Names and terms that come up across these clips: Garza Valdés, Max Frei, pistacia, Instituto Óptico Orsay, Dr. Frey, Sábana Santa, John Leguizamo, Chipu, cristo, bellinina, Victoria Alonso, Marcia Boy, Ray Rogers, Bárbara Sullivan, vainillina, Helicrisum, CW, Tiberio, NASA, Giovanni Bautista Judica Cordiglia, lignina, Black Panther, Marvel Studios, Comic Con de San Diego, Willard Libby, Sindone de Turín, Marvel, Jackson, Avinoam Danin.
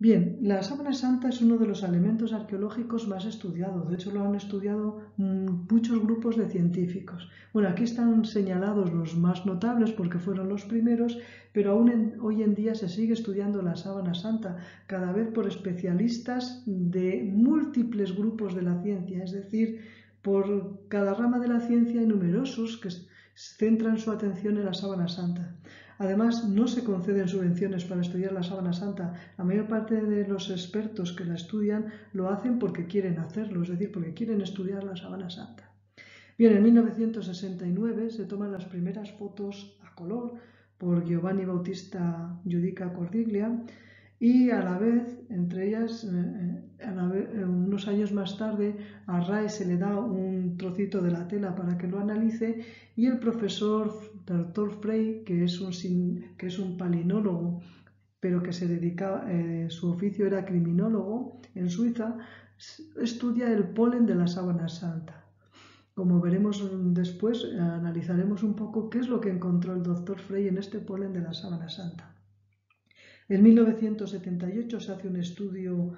Bien, la sábana santa es uno de los elementos arqueológicos más estudiados. De hecho, lo han estudiado muchos grupos de científicos. Bueno, aquí están señalados los más notables porque fueron los primeros, pero aún hoy en día se sigue estudiando la sábana santa, cada vez por especialistas de múltiples grupos de la ciencia. Es decir, por cada rama de la ciencia hay numerosos que centran su atención en la sábana santa. Además, no se conceden subvenciones para estudiar la sábana santa. La mayor parte de los expertos que la estudian lo hacen porque quieren hacerlo, es decir, porque quieren estudiar la sábana santa. Bien, en 1969 se toman las primeras fotos a color por Giovanni Bautista Judica Cordiglia y a la vez, entre ellas, unos años más tarde, a Ray se le da un trocito de la tela para que lo analice y el profesor Dr. Frey, que es un palinólogo, pero que se dedicaba, su oficio era criminólogo en Suiza, estudia el polen de la sábana santa. Como veremos después, analizaremos un poco qué es lo que encontró el Dr. Frey en este polen de la sábana santa. En 1978 se hace un estudio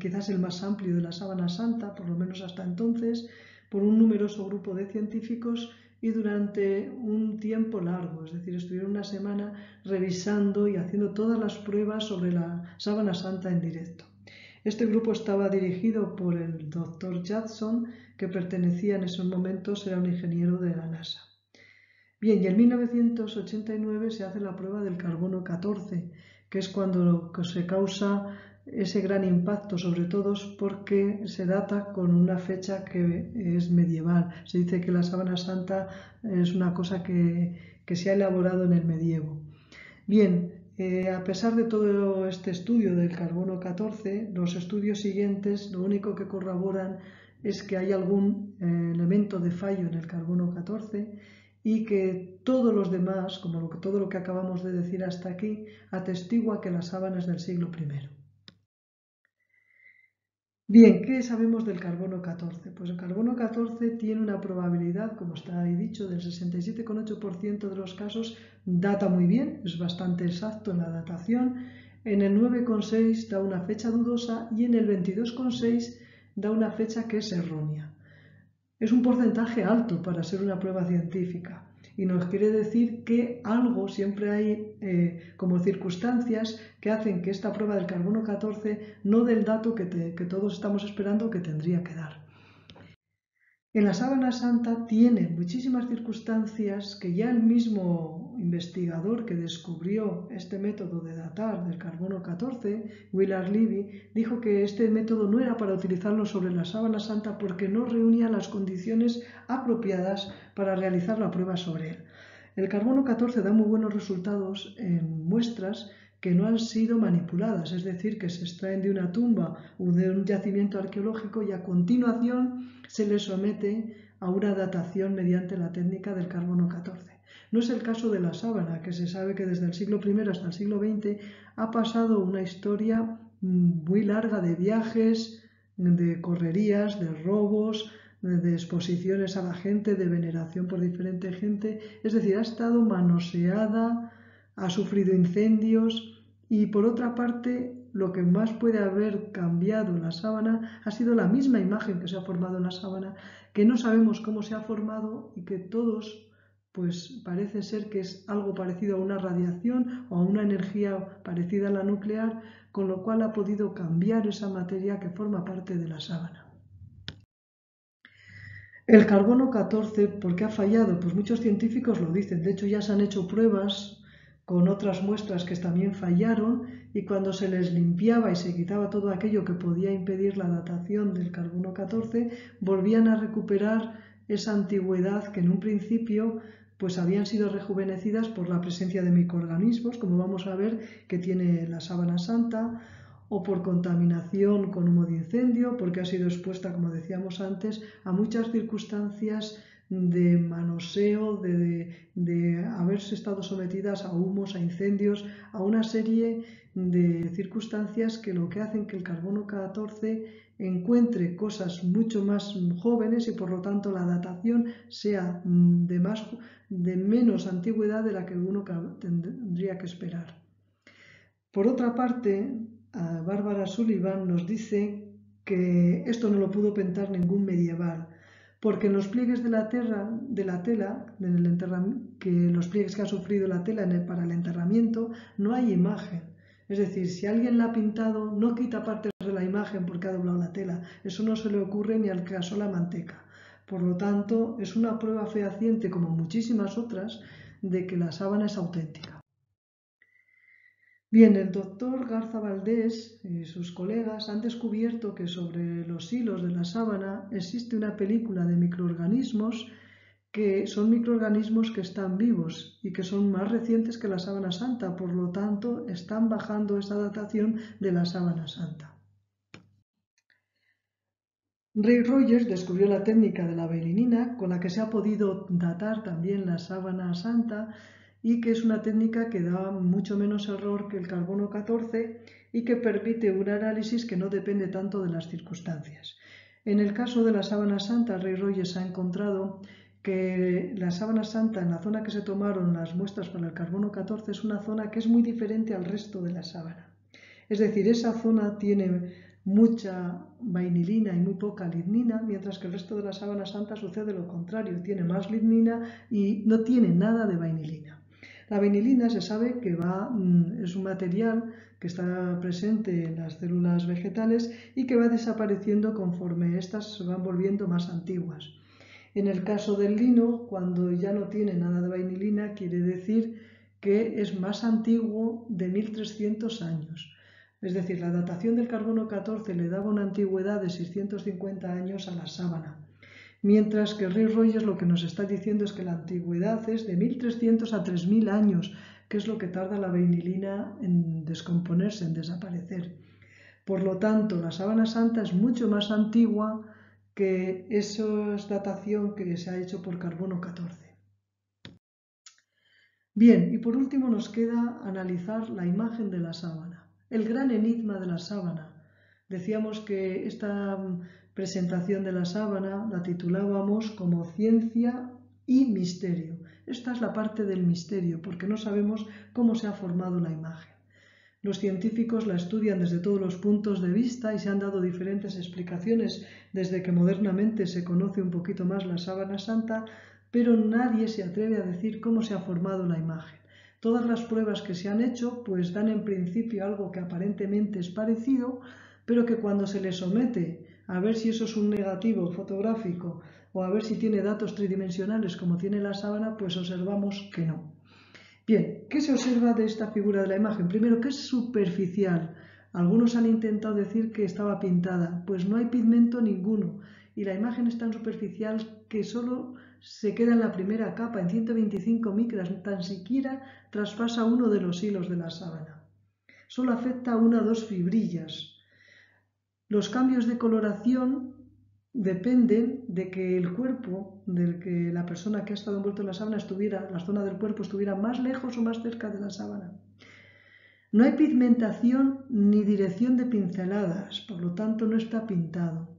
quizás el más amplio de la sábana santa, por lo menos hasta entonces, por un numeroso grupo de científicos y durante un tiempo largo, es decir, estuvieron una semana revisando y haciendo todas las pruebas sobre la sábana santa en directo. Este grupo estaba dirigido por el doctor Jackson, que pertenecía en esos momentos, era un ingeniero de la NASA. Bien, y en 1989 se hace la prueba del carbono 14, que es cuando se causa ese gran impacto, sobre todo porque se data con una fecha que es medieval. Se dice que la sábana santa es una cosa que se ha elaborado en el medievo. Bien, a pesar de todo este estudio del carbono 14, los estudios siguientes lo único que corroboran es que hay algún elemento de fallo en el carbono 14 y que todos los demás, como todo lo que acabamos de decir hasta aquí, atestigua que la sábana es del siglo I. Bien, ¿qué sabemos del carbono 14? Pues el carbono 14 tiene una probabilidad, como está ahí dicho, del 67,8% de los casos. Data muy bien, es bastante exacto en la datación. En el 9,6 da una fecha dudosa y en el 22,6 da una fecha que es errónea. Es un porcentaje alto para ser una prueba científica y nos quiere decir que algo, siempre hay como circunstancias que hacen que esta prueba del carbono 14 no dé el dato que todos estamos esperando que tendría que dar. En la sábana santa tiene muchísimas circunstancias que ya el mismo investigador que descubrió este método de datar del carbono 14, Willard Libby, dijo que este método no era para utilizarlo sobre la sábana santa porque no reunía las condiciones apropiadas para realizar la prueba sobre él. El carbono 14 da muy buenos resultados en muestras que no han sido manipuladas, es decir, que se extraen de una tumba o de un yacimiento arqueológico y a continuación se les somete a una datación mediante la técnica del carbono 14. No es el caso de la sábana, que se sabe que desde el siglo I hasta el siglo XX ha pasado una historia muy larga de viajes, de correrías, de robos, de exposiciones a la gente, de veneración por diferente gente, es decir, ha estado manoseada, ha sufrido incendios y por otra parte lo que más puede haber cambiado la sábana ha sido la misma imagen que se ha formado en la sábana, que no sabemos cómo se ha formado y que todos pues parece ser que es algo parecido a una radiación o a una energía parecida a la nuclear, con lo cual ha podido cambiar esa materia que forma parte de la sábana. El carbono 14, ¿por qué ha fallado? Pues muchos científicos lo dicen, de hecho ya se han hecho pruebas con otras muestras que también fallaron y cuando se les limpiaba y se quitaba todo aquello que podía impedir la datación del carbono 14, volvían a recuperar esa antigüedad que en un principio pues habían sido rejuvenecidas por la presencia de microorganismos, como vamos a ver que tiene la sábana santa, o por contaminación con humo de incendio, porque ha sido expuesta, como decíamos antes, a muchas circunstancias de manoseo, de haberse estado sometidas a humos, a incendios, a una serie de circunstancias que lo que hacen que el carbono 14 encuentre cosas mucho más jóvenes y por lo tanto la datación sea de menos antigüedad de la que uno tendría que esperar. Por otra parte, Bárbara Sullivan nos dice que esto no lo pudo pintar ningún medieval, porque en los pliegues que ha sufrido la tela para el enterramiento, no hay imagen. Es decir, si alguien la ha pintado, no quita partes de la imagen porque ha doblado la tela. Eso no se le ocurre ni al que asó la manteca. Por lo tanto, es una prueba fehaciente, como muchísimas otras, de que la sábana es auténtica. Bien, el doctor Garza Valdés y sus colegas han descubierto que sobre los hilos de la sábana existe una película de microorganismos que son microorganismos que están vivos y que son más recientes que la sábana santa, por lo tanto están bajando esa datación de la sábana santa. Ray Rogers descubrió la técnica de la bellinina con la que se ha podido datar también la sábana santa y que es una técnica que da mucho menos error que el carbono 14 y que permite un análisis que no depende tanto de las circunstancias. En el caso de la sábana santa, Ray Rogers ha encontrado que la sábana santa, en la zona que se tomaron las muestras para el carbono 14, es una zona que es muy diferente al resto de la sábana. Es decir, esa zona tiene mucha vainillina y muy poca lignina, mientras que el resto de la sábana santa sucede lo contrario, tiene más lignina y no tiene nada de vainillina. La vainillina se sabe que es un material que está presente en las células vegetales y que va desapareciendo conforme éstas se van volviendo más antiguas. En el caso del lino, cuando ya no tiene nada de vainillina, quiere decir que es más antiguo de 1300 años. Es decir, la datación del carbono 14 le daba una antigüedad de 650 años a la sábana. Mientras que Ray Rogers lo que nos está diciendo es que la antigüedad es de 1300 a 3000 años, que es lo que tarda la vainillina en descomponerse, en desaparecer. Por lo tanto, la sábana santa es mucho más antigua que esa datación que se ha hecho por carbono 14. Bien, y por último nos queda analizar la imagen de la sábana, el gran enigma de la sábana. Decíamos que esta presentación de la sábana la titulábamos como ciencia y misterio. Esta es la parte del misterio, porque no sabemos cómo se ha formado la imagen. Los científicos la estudian desde todos los puntos de vista y se han dado diferentes explicaciones desde que modernamente se conoce un poquito más la sábana santa, pero nadie se atreve a decir cómo se ha formado la imagen. Todas las pruebas que se han hecho pues dan en principio algo que aparentemente es parecido, pero que cuando se le somete a ver si eso es un negativo fotográfico o a ver si tiene datos tridimensionales como tiene la sábana, pues observamos que no. Bien, ¿qué se observa de esta figura de la imagen? Primero, que es superficial. Algunos han intentado decir que estaba pintada, pues no hay pigmento ninguno y la imagen es tan superficial que solo se queda en la primera capa, en 125 micras, tan siquiera traspasa uno de los hilos de la sábana. Solo afecta a una o dos fibrillas. Los cambios de coloración dependen de que el cuerpo, del que la persona que ha estado envuelta en la sábana estuviera, la zona del cuerpo estuviera más lejos o más cerca de la sábana. No hay pigmentación ni dirección de pinceladas, por lo tanto no está pintado.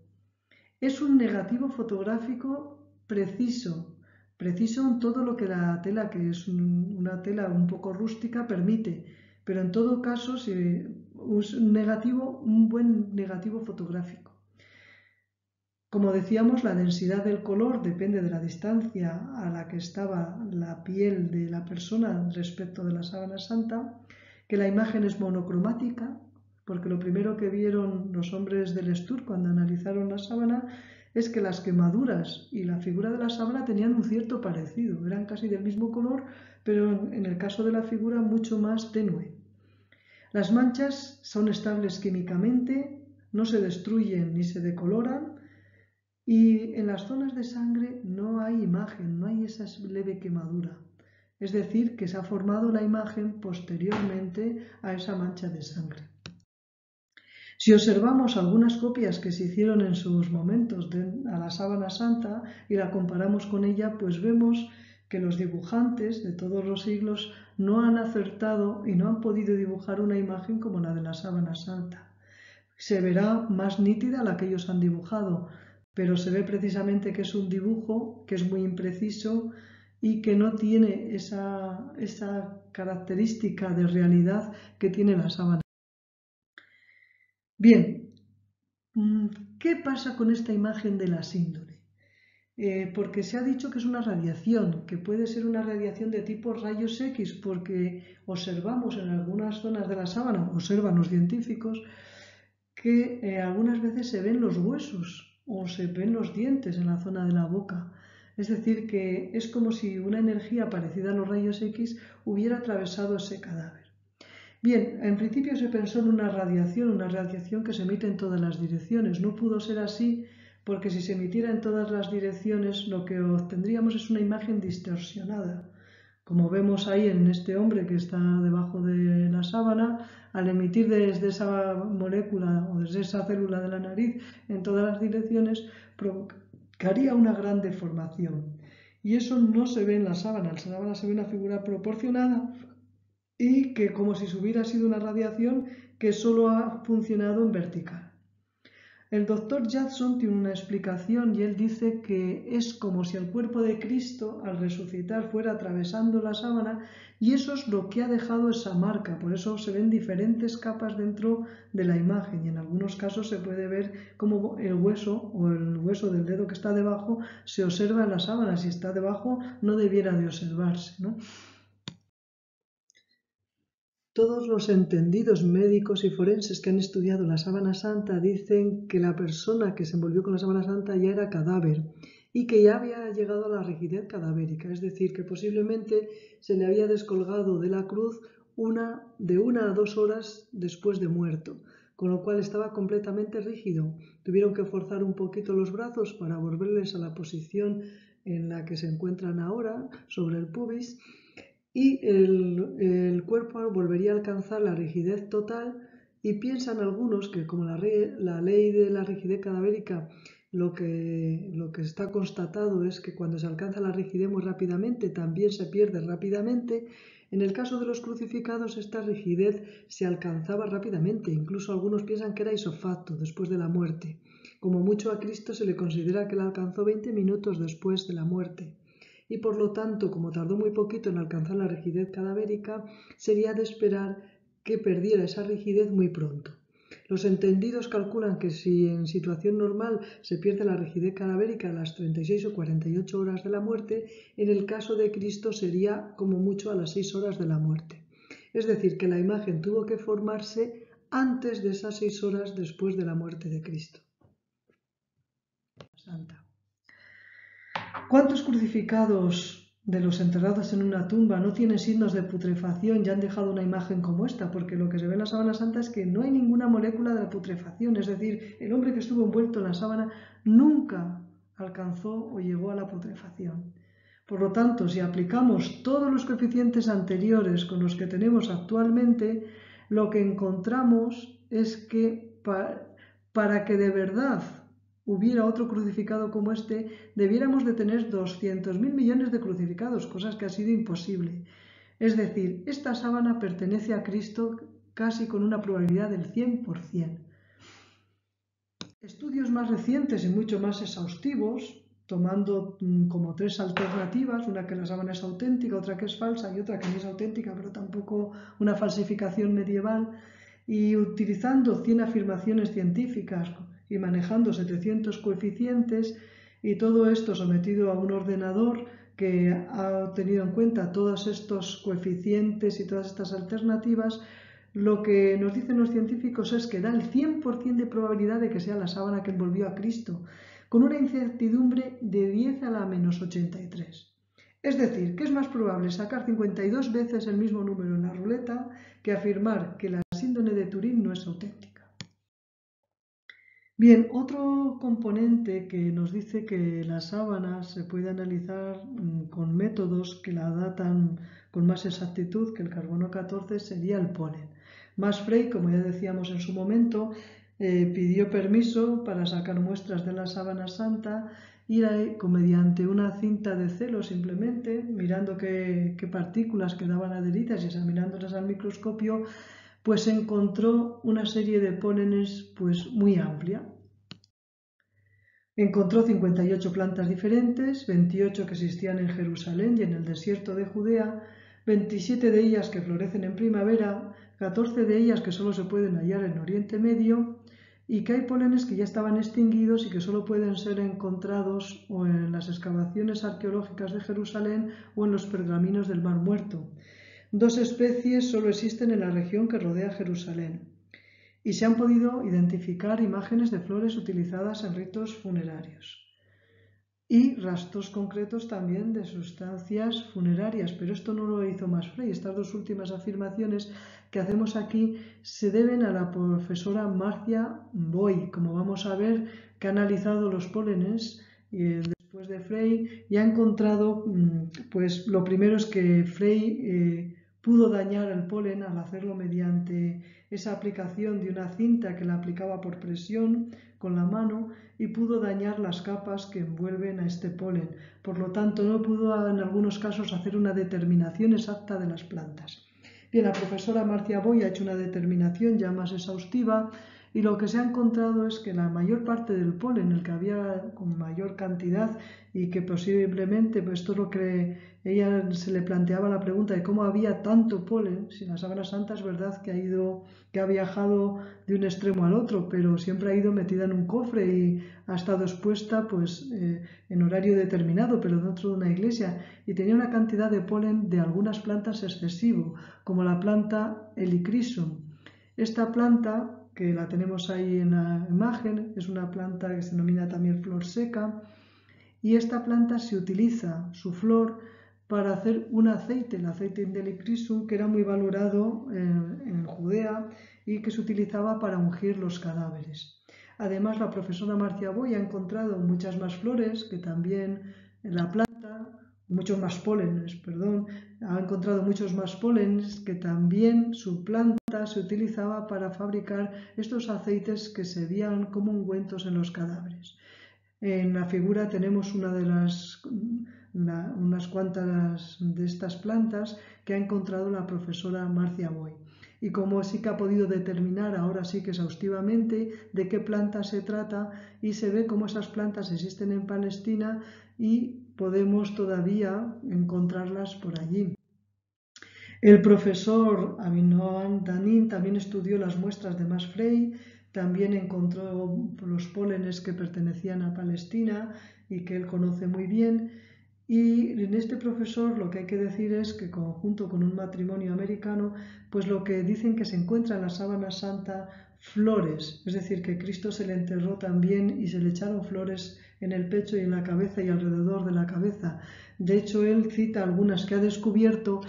Es un negativo fotográfico preciso, preciso en todo lo que la tela, que es una tela un poco rústica, permite, pero en todo caso un buen negativo fotográfico. Como decíamos, la densidad del color depende de la distancia a la que estaba la piel de la persona respecto de la sábana santa, que la imagen es monocromática, porque lo primero que vieron los hombres del Stur cuando analizaron la sábana es que las quemaduras y la figura de la sábana tenían un cierto parecido, eran casi del mismo color, pero en el caso de la figura mucho más tenue. Las manchas son estables químicamente, no se destruyen ni se decoloran y en las zonas de sangre no hay imagen, no hay esa leve quemadura. Es decir, que se ha formado la imagen posteriormente a esa mancha de sangre. Si observamos algunas copias que se hicieron en sus momentos a la sábana santa y la comparamos con ella, pues vemos que los dibujantes de todos los siglos no han acertado y no han podido dibujar una imagen como la de la sábana santa. Se verá más nítida la que ellos han dibujado, pero se ve precisamente que es un dibujo que es muy impreciso y que no tiene esa característica de realidad que tiene la sábana. Bien, ¿qué pasa con esta imagen de la síndole? Porque se ha dicho que es una radiación, que puede ser una radiación de tipo rayos X, porque observamos en algunas zonas de la sábana, observan los científicos, que algunas veces se ven los huesos o se ven los dientes en la zona de la boca. Es decir, que es como si una energía parecida a los rayos X hubiera atravesado ese cadáver. Bien, en principio se pensó en una radiación que se emite en todas las direcciones. No pudo ser así, porque si se emitiera en todas las direcciones lo que obtendríamos es una imagen distorsionada. Como vemos ahí en este hombre que está debajo de la sábana, al emitir desde esa molécula o desde esa célula de la nariz en todas las direcciones, provocaría una gran deformación. Y eso no se ve en la sábana. En la sábana se ve una figura proporcionada y que como si hubiera sido una radiación que solo ha funcionado en vertical. El doctor Jackson tiene una explicación y él dice que es como si el cuerpo de Cristo al resucitar fuera atravesando la sábana, y eso es lo que ha dejado esa marca. Por eso se ven diferentes capas dentro de la imagen y en algunos casos se puede ver como el hueso o el hueso del dedo que está debajo se observa en la sábana. Si está debajo no debiera de observarse, ¿no? Todos los entendidos médicos y forenses que han estudiado la sábana santa dicen que la persona que se envolvió con la sábana santa ya era cadáver y que ya había llegado a la rigidez cadavérica, es decir, que posiblemente se le había descolgado de la cruz de una a dos horas después de muerto, con lo cual estaba completamente rígido. Tuvieron que forzar un poquito los brazos para volverles a la posición en la que se encuentran ahora, sobre el pubis, y el cuerpo volvería a alcanzar la rigidez total, y piensan algunos que como la ley de la rigidez cadavérica lo que está constatado es que cuando se alcanza la rigidez muy rápidamente también se pierde rápidamente. En el caso de los crucificados esta rigidez se alcanzaba rápidamente, incluso algunos piensan que era ipso facto, después de la muerte. Como mucho a Cristo se le considera que la alcanzó 20 minutos después de la muerte. Y por lo tanto, como tardó muy poquito en alcanzar la rigidez cadavérica, sería de esperar que perdiera esa rigidez muy pronto. Los entendidos calculan que si en situación normal se pierde la rigidez cadavérica a las 36 o 48 horas de la muerte, en el caso de Cristo sería como mucho a las 6 horas de la muerte. Es decir, que la imagen tuvo que formarse antes de esas 6 horas después de la muerte de Cristo. Santa. ¿Cuántos crucificados de los enterrados en una tumba no tienen signos de putrefacción y han dejado una imagen como esta? Porque lo que se ve en la sábana santa es que no hay ninguna molécula de la putrefacción, es decir, el hombre que estuvo envuelto en la sábana nunca alcanzó o llegó a la putrefacción. Por lo tanto, si aplicamos todos los coeficientes anteriores con los que tenemos actualmente, lo que encontramos es que para que de verdad hubiera otro crucificado como este, debiéramos de tener 200.000 millones de crucificados, cosas que ha sido imposible. Es decir, esta sábana pertenece a Cristo casi con una probabilidad del 100%. Estudios más recientes y mucho más exhaustivos, tomando como tres alternativas, una que la sábana es auténtica, otra que es falsa y otra que no es auténtica, pero tampoco una falsificación medieval, y utilizando 100 afirmaciones científicas, y manejando 700 coeficientes, y todo esto sometido a un ordenador que ha tenido en cuenta todos estos coeficientes y todas estas alternativas, lo que nos dicen los científicos es que da el 100% de probabilidad de que sea la sábana que envolvió a Cristo, con una incertidumbre de 10 a la menos 83. Es decir, que es más probable sacar 52 veces el mismo número en la ruleta que afirmar que la síndrome de Turín no es auténtica. Bien, otro componente que nos dice que la sábana se puede analizar con métodos que la datan con más exactitud que el carbono 14 sería el polen. Max Frei, como ya decíamos en su momento, pidió permiso para sacar muestras de la sábana santa y mediante una cinta de celo simplemente, mirando qué partículas quedaban adheridas y examinándolas al microscopio, pues encontró una serie de pólenes muy amplia. Encontró 58 plantas diferentes, 28 que existían en Jerusalén y en el desierto de Judea, 27 de ellas que florecen en primavera, 14 de ellas que solo se pueden hallar en Oriente Medio y que hay polenes que ya estaban extinguidos y que solo pueden ser encontrados o en las excavaciones arqueológicas de Jerusalén o en los pergaminos del Mar Muerto. 2 especies solo existen en la región que rodea Jerusalén y se han podido identificar imágenes de flores utilizadas en ritos funerarios y rastros concretos también de sustancias funerarias, pero esto no lo hizo Max Frei. Estas 2 últimas afirmaciones que hacemos aquí se deben a la profesora Marcia Boy, como vamos a ver, que ha analizado los pólenes después de Frei y ha encontrado, pues lo primero es que Frei pudo dañar el polen al hacerlo mediante esa aplicación de una cinta que la aplicaba por presión con la mano y pudo dañar las capas que envuelven a este polen. Por lo tanto, no pudo en algunos casos hacer una determinación exacta de las plantas. Bien, la profesora Marcia Boy ha hecho una determinación ya más exhaustiva y lo que se ha encontrado es que la mayor parte del polen, el que había con mayor cantidad y que posiblemente, pues esto es lo que ella se le planteaba la pregunta de cómo había tanto polen, si la sábana santa es verdad que ha viajado de un extremo al otro, pero siempre ha ido metida en un cofre y ha estado expuesta pues en horario determinado, pero dentro de una iglesia, y tenía una cantidad de polen de algunas plantas excesivo, como la planta Helicrisum. Esta planta, que la tenemos ahí en la imagen, es una planta que se denomina también flor seca y esta planta se utiliza, su flor, para hacer un aceite, el aceite de Helicrisum, que era muy valorado en Judea y que se utilizaba para ungir los cadáveres. Además, la profesora Marcia Boy ha encontrado muchas más flores que también en la planta, muchos más pólenes, perdón, ha encontrado muchos más pólenes que también su planta se utilizaba para fabricar estos aceites que servían como ungüentos en los cadáveres. En la figura tenemos unas cuantas de estas plantas que ha encontrado la profesora Marcia Boy. Y como sí que ha podido determinar ahora sí que exhaustivamente de qué planta se trata y se ve cómo esas plantas existen en Palestina y podemos todavía encontrarlas por allí. El profesor Avinoam Danin también estudió las muestras de Max Frei, también encontró los pólenes que pertenecían a Palestina y que él conoce muy bien. Y en este profesor lo que hay que decir es que junto con un matrimonio americano, pues lo que dicen que se encuentra en la sábana santa flores, es decir, que Cristo se le enterró también y se le echaron flores en el pecho y en la cabeza y alrededor de la cabeza. De hecho, él cita algunas que ha descubierto,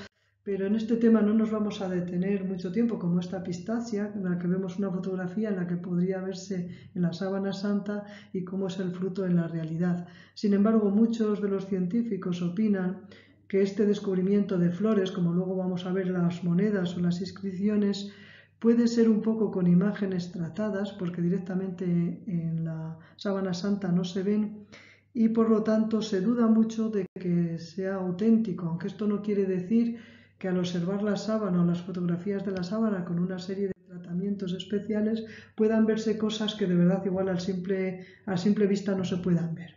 pero en este tema no nos vamos a detener mucho tiempo, como esta pistacia, en la que vemos una fotografía en la que podría verse en la sábana santa y cómo es el fruto en la realidad. Sin embargo, muchos de los científicos opinan que este descubrimiento de flores, como luego vamos a ver las monedas o las inscripciones, puede ser un poco con imágenes tratadas, porque directamente en la sábana santa no se ven y por lo tanto se duda mucho de que sea auténtico, aunque esto no quiere decir que al observar la sábana o las fotografías de la sábana con una serie de tratamientos especiales puedan verse cosas que de verdad igual a simple vista no se puedan ver.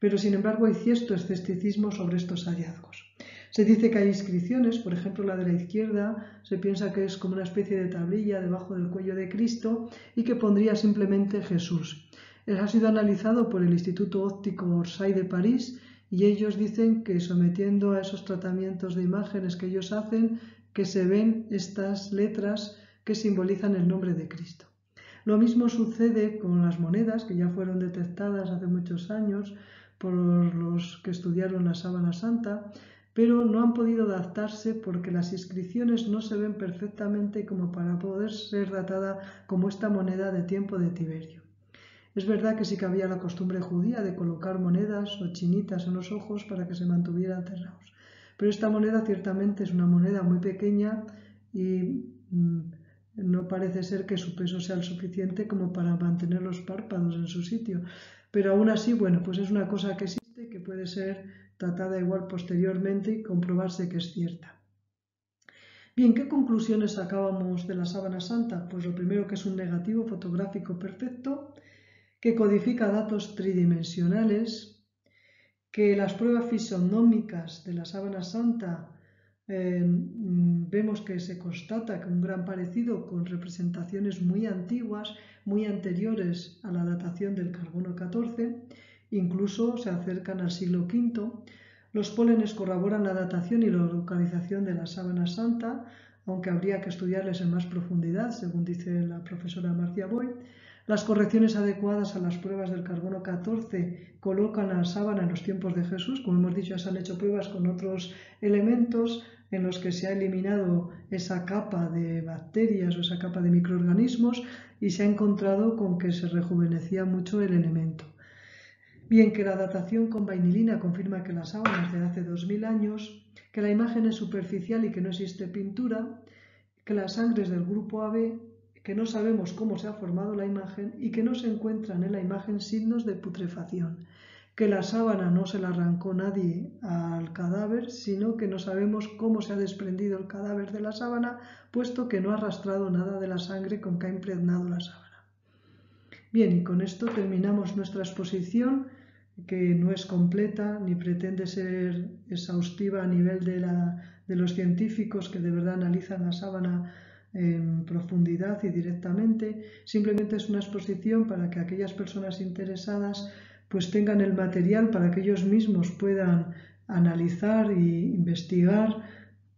Pero sin embargo hay cierto escepticismo sobre estos hallazgos. Se dice que hay inscripciones, por ejemplo la de la izquierda, se piensa que es como una especie de tablilla debajo del cuello de Cristo y que pondría simplemente Jesús. Ha sido analizado por el Instituto Óptico Orsay de París y ellos dicen que sometiendo a esos tratamientos de imágenes que ellos hacen, que se ven estas letras que simbolizan el nombre de Cristo. Lo mismo sucede con las monedas que ya fueron detectadas hace muchos años por los que estudiaron la sábana santa, pero no han podido adaptarse porque las inscripciones no se ven perfectamente como para poder ser datada como esta moneda de tiempo de Tiberio. Es verdad que sí que había la costumbre judía de colocar monedas o chinitas en los ojos para que se mantuvieran cerrados, pero esta moneda ciertamente es una moneda muy pequeña y no parece ser que su peso sea el suficiente como para mantener los párpados en su sitio, pero aún así, bueno, pues es una cosa que existe y que puede ser tratada igual posteriormente y comprobarse que es cierta. Bien, ¿qué conclusiones sacábamos de la sábana santa? Pues lo primero, que es un negativo fotográfico perfecto, que codifica datos tridimensionales, que las pruebas fisonómicas de la sábana santa vemos que se constata que un gran parecido con representaciones muy antiguas, muy anteriores a la datación del carbono 14, incluso se acercan al siglo V. Los pólenes corroboran la datación y la localización de la sábana santa, aunque habría que estudiarles en más profundidad, según dice la profesora Marcia Boy. Las correcciones adecuadas a las pruebas del carbono 14 colocan a la sábana en los tiempos de Jesús. Como hemos dicho, ya se han hecho pruebas con otros elementos en los que se ha eliminado esa capa de bacterias o esa capa de microorganismos y se ha encontrado con que se rejuvenecía mucho el elemento. Bien, que la datación con vainillina confirma que la sábana es de hace 2000 años, que la imagen es superficial y que no existe pintura, que la sangre es del grupo AB, que no sabemos cómo se ha formado la imagen y que no se encuentran en la imagen signos de putrefacción, que la sábana no se la arrancó nadie al cadáver, sino que no sabemos cómo se ha desprendido el cadáver de la sábana, puesto que no ha arrastrado nada de la sangre con que ha impregnado la sábana. Bien, y con esto terminamos nuestra exposición, que no es completa ni pretende ser exhaustiva a nivel de los científicos que de verdad analizan la sábana en profundidad y directamente. Simplemente es una exposición para que aquellas personas interesadas pues tengan el material para que ellos mismos puedan analizar e investigar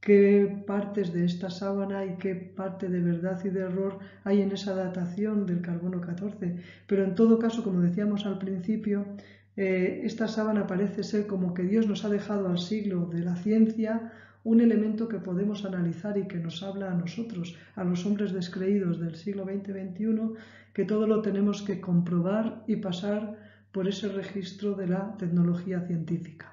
qué partes de esta sábana y qué parte de verdad y de error hay en esa datación del carbono 14. Pero en todo caso, como decíamos al principio, esta sábana parece ser como que Dios nos ha dejado al siglo de la ciencia un elemento que podemos analizar y que nos habla a nosotros, a los hombres descreídos del siglo XX-XXI, que todo lo tenemos que comprobar y pasar por ese registro de la tecnología científica.